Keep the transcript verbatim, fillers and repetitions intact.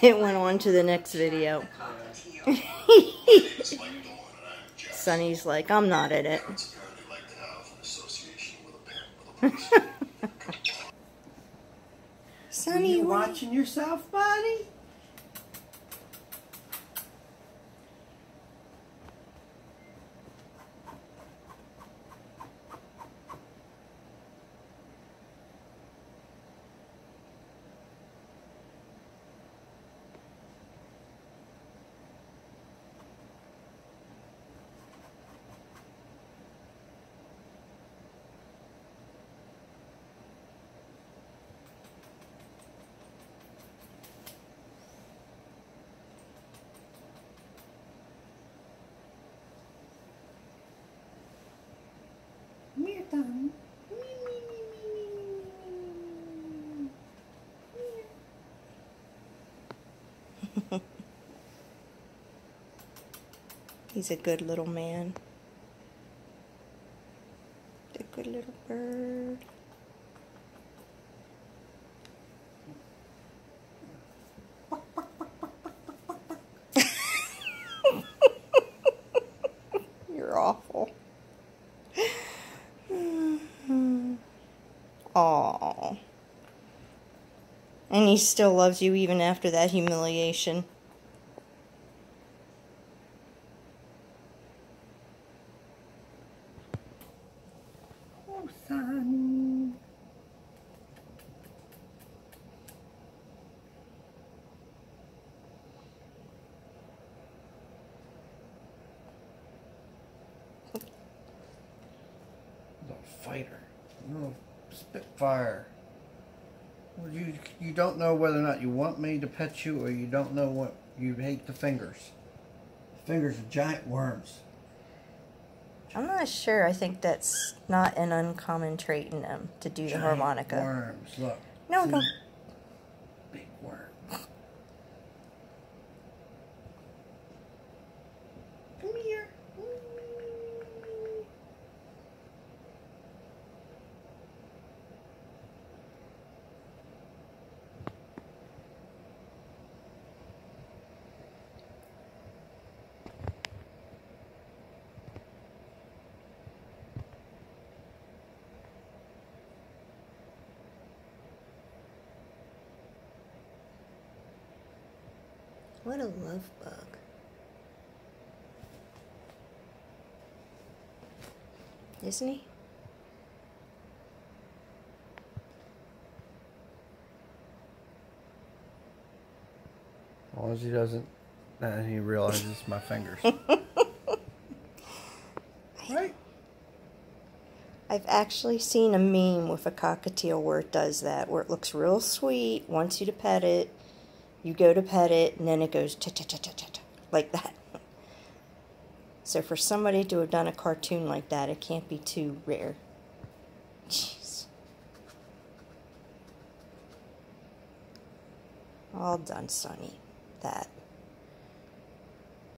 It went on to the next video. Sunny's like, I'm not in it. Sunny, you watching yourself, buddy? Done. He's a good little man. A good little bird. You're awful. Aww. And he still loves you even after that humiliation. Oh, Sunny. Little fighter. Little spitfire. You you don't know whether or not you want me to pet you, or you don't know what you hate the fingers. The fingers are giant worms. I'm not sure. I think that's not an uncommon trait in them to do giant the harmonica. Worms. Look. No, no. Big worm. Come here. What a love bug. Isn't he? As long as he doesn't, then he realizes my fingers. Right? I've actually seen a meme with a cockatiel where it does that, where it looks real sweet, wants you to pet it. You go to pet it, and then it goes ta ta ta ta ta, like that. So for somebody to have done a cartoon like that, it can't be too rare. Jeez. All done, Sunny. That.